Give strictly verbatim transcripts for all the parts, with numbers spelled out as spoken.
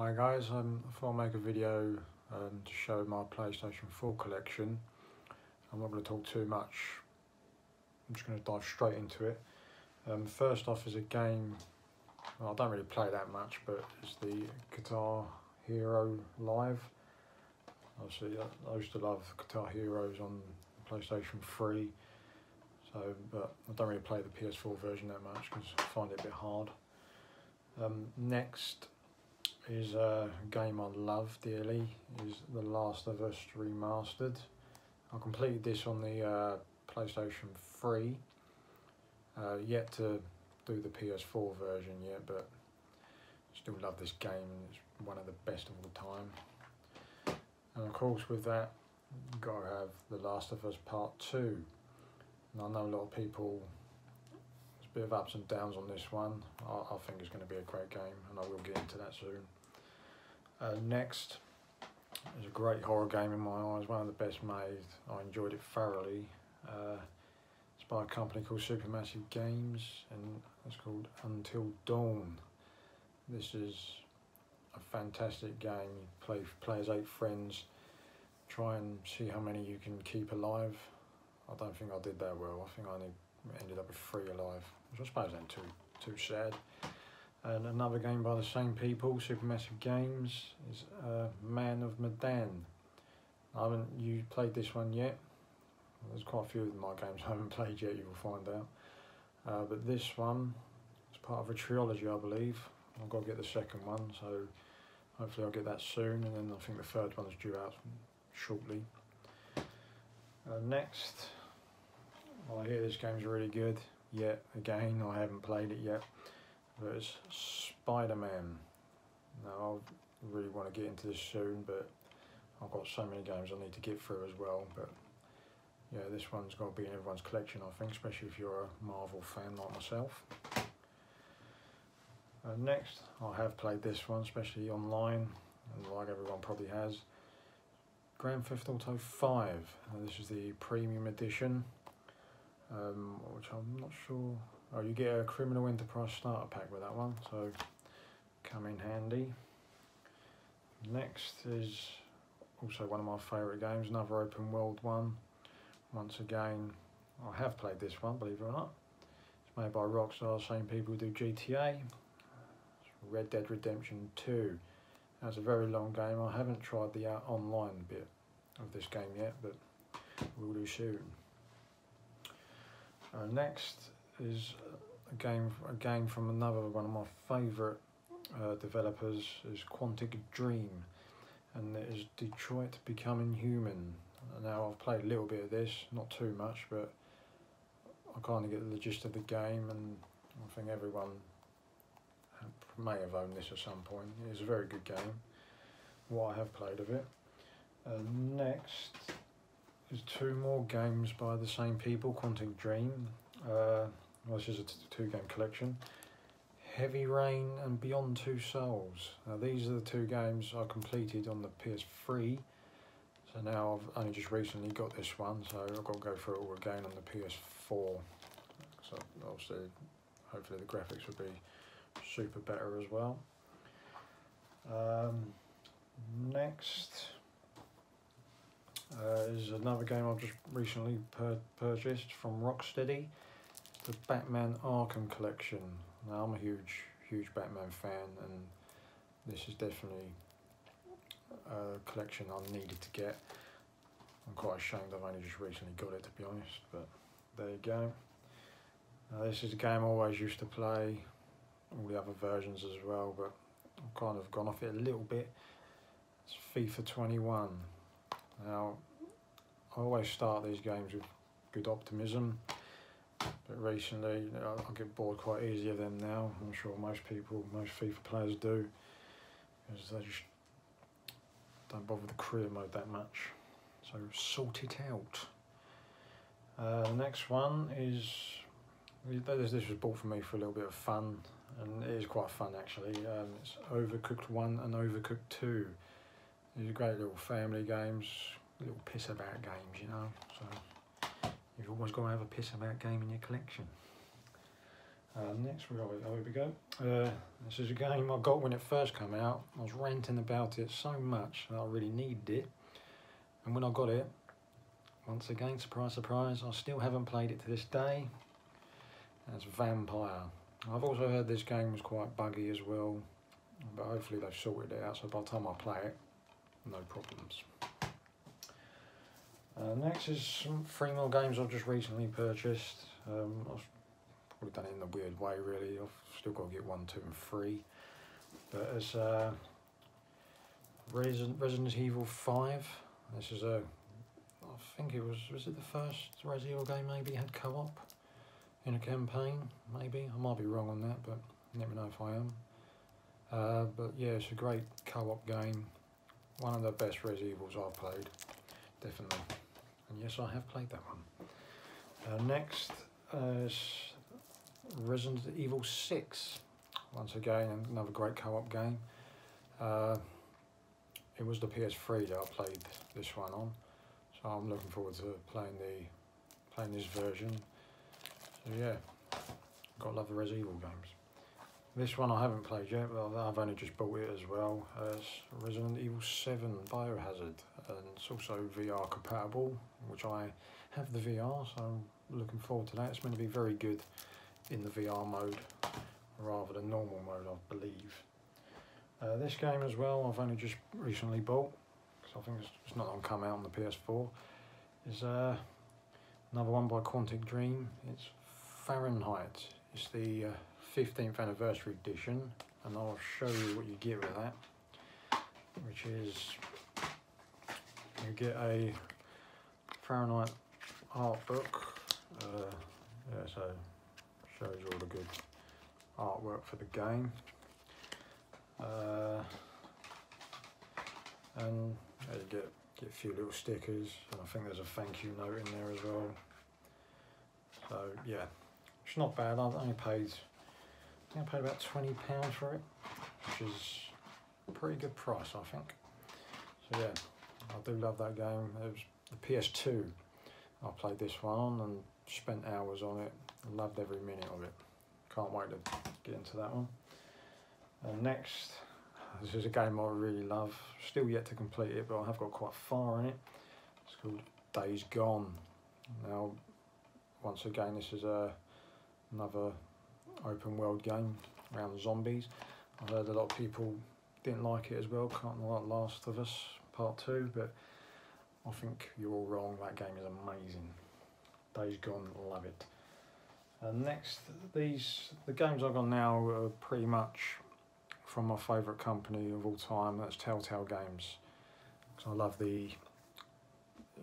Hi guys, um, I thought I'd make a video um, to show my PlayStation four collection. I'm not going to talk too much, I'm just going to dive straight into it. Um, first off is a game, well, I don't really play that much, but it's the Guitar Hero Live. Obviously I used to love Guitar Heroes on PlayStation three, so but I don't really play the P S four version that much because I find it a bit hard. Um, next is a game I love dearly, is The Last of Us Remastered. I completed this on the uh, PlayStation three, uh, yet to do the P S four version yet, but still love this game, it's one of the best of all time. And of course with that you've got to have The Last of Us Part two, and I know a lot of people, there's a bit of ups and downs on this one. I, I think it's going to be a great game and I will get into that soon. Uh, next is a great horror game in my eyes, one of the best made, I enjoyed it thoroughly. Uh, it's by a company called Supermassive Games and it's called Until Dawn. This is a fantastic game, you play, play as eight friends, try and see how many you can keep alive. I don't think I did that well, I think I only ended up with three alive, which I suppose ain't too, too sad. And another game by the same people, Supermassive Games, is uh, Man of Medan. I haven't you played this one yet. There's quite a few of my games I haven't played yet, you will find out. Uh, but this one is part of a trilogy, I believe. I've got to get the second one, so hopefully I'll get that soon. And then I think the third one's due out shortly. Uh, next, well, I hear this game's really good, yet again, I haven't played it yet. But it's Spider-Man. Now I really want to get into this soon, but I've got so many games I need to get through as well. But yeah, this one's got to be in everyone's collection, I think, especially if you're a Marvel fan like myself. Uh, next, I have played this one, especially online, and like everyone probably has, Grand Theft Auto five. Now, this is the premium edition, um, which I'm not sure. Oh, you get a Criminal Enterprise Starter Pack with that one, so come in handy. Next is also one of my favourite games, another open world one. Once again, I have played this one, believe it or not. It's made by Rockstar, same people who do G T A. It's Red Dead Redemption two. That's a very long game. I haven't tried the online bit of this game yet, but we'll do soon. Uh, next is a game, a game from another one of my favourite uh, developers, is Quantic Dream, and it is Detroit Becoming Human. Now I've played a little bit of this, not too much, but I kind of get the gist of the game, and I think everyone may have owned this at some point. It's a very good game, what I have played of it. Uh, next is two more games by the same people, Quantic Dream. Uh, well, this is a two-game collection, Heavy Rain and Beyond Two Souls. Now these are the two games I completed on the P S three, so now I've only just recently got this one, so I've got to go through it all again on the P S four, so obviously hopefully the graphics will be super better as well. Um, next uh, is another game I've just recently pur purchased from Rocksteady, The Batman Arkham Collection. Now I'm a huge, huge Batman fan, and this is definitely a collection I needed to get. I'm quite ashamed I've only just recently got it, to be honest, but there you go. Now this is a game I always used to play, all the other versions as well, but I've kind of gone off it a little bit. It's FIFA twenty-one. Now I always start these games with good optimism, but recently I get bored quite easily of them now. I'm sure most people, most FIFA players do, because they just don't bother the career mode that much. So sort it out. Uh, next one is, this was bought for me for a little bit of fun, and it is quite fun actually. Um, it's Overcooked one and Overcooked two. These are great little family games, little piss about games, you know. So you've always got to have a piss about game in your collection. Uh, next, where are we? Oh, here we go. Uh, this is a game I got when it first came out. I was ranting about it so much that I really needed it. And when I got it, once again, surprise, surprise, I still haven't played it to this day. That's Vampire. I've also heard this game was quite buggy as well, but hopefully they've sorted it out, so by the time I play it, no problems. Uh, next is some three more games I've just recently purchased. Um, I've probably done it in a weird way, really. I've still got to get one, two, and three. But it's uh, Resident, Resident Evil five. This is a, I think it was, was it the first Resident Evil game maybe had co-op in a campaign? Maybe. I might be wrong on that, but never know if I am. Uh, but yeah, it's a great co-op game. One of the best Resident Evils I've played, definitely. And yes, I have played that one. Uh, next uh, is Resident Evil six. Once again, another great co-op game. Uh, it was the P S three that I played this one on, so I'm looking forward to playing the playing this version. So yeah, gotta love the Resident Evil games. This one I haven't played yet, but I've only just bought it as well. Uh, it's Resident Evil seven Biohazard, and it's also V R compatible, which I have the V R, so I'm looking forward to that. It's meant to be very good in the V R mode, rather than normal mode, I believe. Uh, this game as well, I've only just recently bought, because I think it's, it's not going to come out on the P S four. It's uh, another one by Quantic Dream. It's Fahrenheit. It's the... Uh, fifteenth anniversary edition, and I'll show you what you get with that, which is you get a Fahrenheit art book. Uh, yeah, so shows all the good artwork for the game, uh, and you get, get a few little stickers, and I think there's a thank you note in there as well. So yeah, it's not bad. I've only paid I think I paid about twenty pounds for it, which is a pretty good price, I think. So yeah, I do love that game. It was the P S two I played this one on and spent hours on it. I loved every minute of it. Can't wait to get into that one. And next, this is a game I really love. Still yet to complete it, but I have got quite far in it. It's called Days Gone. Now, once again, this is a, another... open world game around zombies. I heard a lot of people didn't like it as well, can't like Last of Us Part two, but I think you're all wrong. That game is amazing. Days Gone, love it. And next, these the games I've got now are pretty much from my favourite company of all time, that's Telltale Games. Because I love the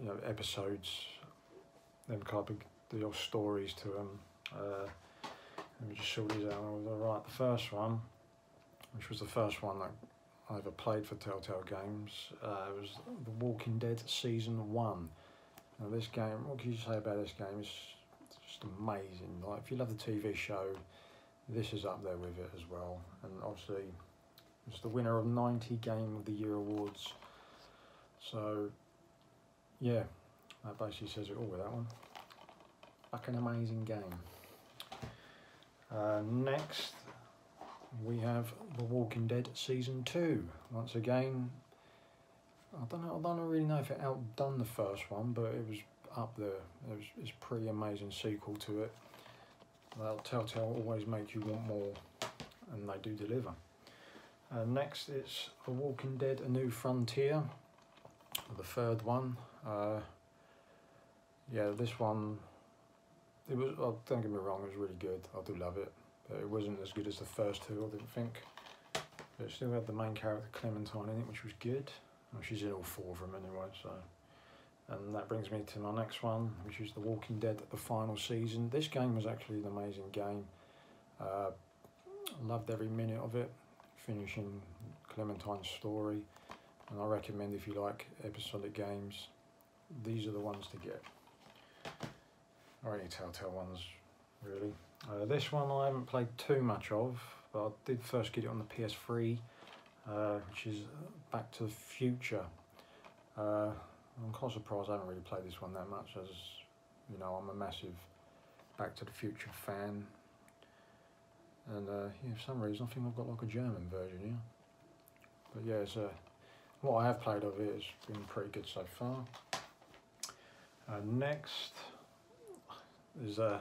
you know episodes, them kind of the stories to them. Uh, Let me just sort these out. Right, the first one, which was the first one that I ever played for Telltale Games, uh, it was The Walking Dead Season one. Now this game, what can you say about this game? It's just amazing. Like, if you love the T V show, this is up there with it as well. And obviously, it's the winner of ninety Game of the Year awards. So, yeah, that basically says it all with that one. Like an amazing game. Uh, next, we have The Walking Dead Season two. Once again, I don't know, I don't really know if it outdone the first one, but it was up there. It was, it's a pretty amazing sequel to it. Well, Telltale always make you want more, and they do deliver. Uh, next, it's The Walking Dead: A New Frontier, the third one. Uh, yeah, this one. It was, oh, don't get me wrong, it was really good. I do love it. But it wasn't as good as the first two, I didn't think. But it still had the main character Clementine in it, which was good. Well, she's in all four of them anyway, so. And that brings me to my next one, which is The Walking Dead, the final season. This game was actually an amazing game. Uh, loved every minute of it, finishing Clementine's story. And I recommend, if you like episodic games, these are the ones to get. Or any Telltale ones, really. Uh, this one I haven't played too much of, but I did first get it on the P S three, uh, which is Back to the Future. Uh, I'm quite surprised I haven't really played this one that much, as you know, I'm a massive Back to the Future fan. And uh, yeah, for some reason I think I've got like a German version, yeah. But yeah, it's, uh, what I have played of it has been pretty good so far. Uh, next is uh,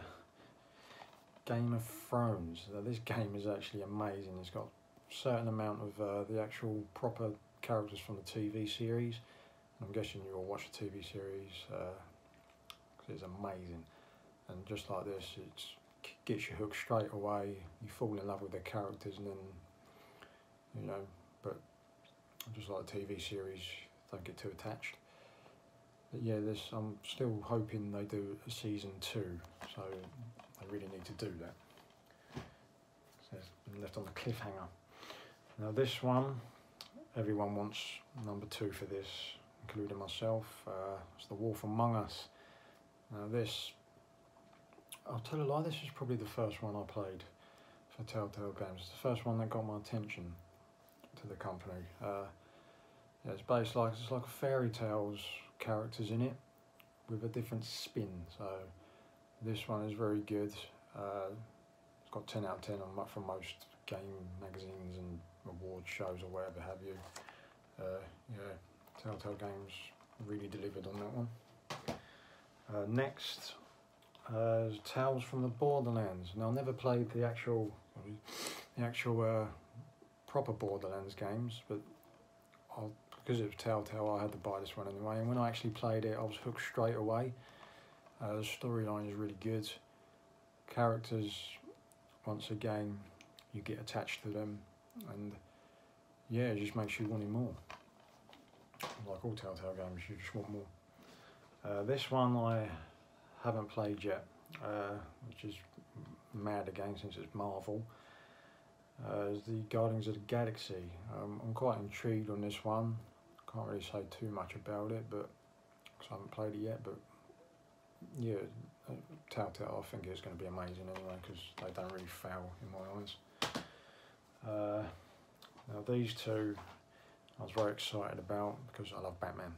Game of Thrones. Now this game is actually amazing. It's got a certain amount of uh, the actual proper characters from the T V series. And I'm guessing you will watch the T V series because uh, it's amazing. And just like this, it's gets you hooked straight away. You fall in love with the characters, and then you know. But just like the T V series, don't get too attached. But yeah, this I'm still hoping they do a season two. So they really need to do that. So it's been left on the cliffhanger. Now this one, everyone wants number two for this, including myself. Uh, it's The Wolf Among Us. Now this. I'll tell you a lie, this is probably the first one I played for Telltale Games. It's the first one that got my attention to the company. Uh, yeah, it's based like, it's like fairy tales characters in it with a different spin. So this one is very good. Uh, it's got ten out of ten on, from most game magazines and award shows or whatever have you. Uh, yeah, Telltale Games really delivered on that one. Uh, next. Uh, Tales from the Borderlands. Now I never played the actual, the actual uh, proper Borderlands games, but I'll, because it was Telltale, I had to buy this one anyway. And when I actually played it, I was hooked straight away. Uh, the storyline is really good. Characters, once again, you get attached to them, and yeah, it just makes you wanting more. Like all Telltale games, you just want more. Uh, this one I. haven't played yet, uh, which is mad again since it's Marvel. Uh, is the Guardians of the Galaxy. Um, I'm quite intrigued on this one. Can't really say too much about it, but because I haven't played it yet. But yeah, Telltale, I think it's going to be amazing anyway because they don't really fail in my eyes. Uh, now these two, I was very excited about because I love Batman,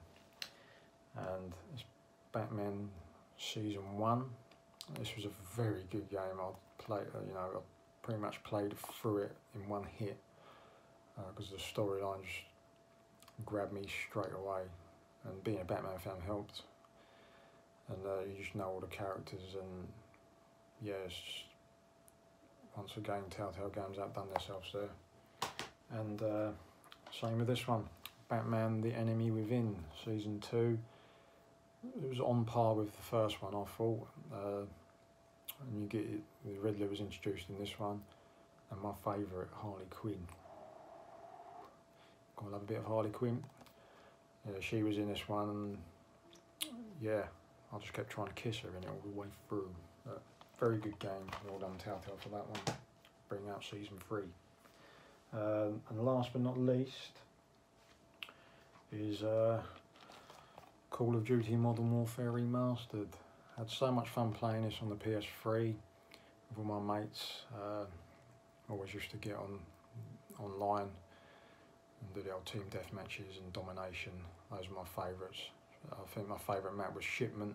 and it's Batman Season one. This was a very good game. I play, you know, I pretty much played through it in one hit because uh, the storyline just grabbed me straight away, and being a Batman fan helped. And uh, you just know all the characters, and yeah, it's just, once again, Telltale Games outdone themselves there. And uh, same with this one, Batman: The Enemy Within Season two. It was on par with the first one, I thought, uh, and you get it, the Riddler was introduced in this one, and my favourite, Harley Quinn. Gotta love a bit of Harley Quinn. Yeah, she was in this one, and yeah, I just kept trying to kiss her in it all the way through. But very good game, well done Telltale for that one. Bring out season three. Um, and last but not least is. Uh, Call of Duty Modern Warfare Remastered. I had so much fun playing this on the P S three with all my mates. Uh, always used to get on online and do the old team death matches and domination. Those were my favourites. I think my favourite map was Shipment.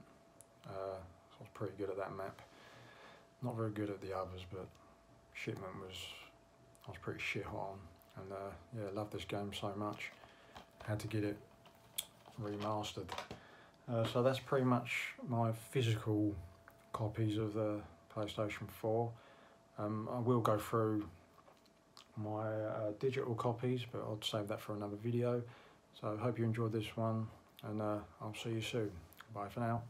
Uh, so I was pretty good at that map. Not very good at the others, but Shipment was I was pretty shit hot on. And uh, yeah, loved this game so much. Had to get it remastered. Uh, so that's pretty much my physical copies of the PlayStation four. Um, I will go through my uh, digital copies, but I'll save that for another video. So I hope you enjoyed this one, and uh, I'll see you soon. Bye for now.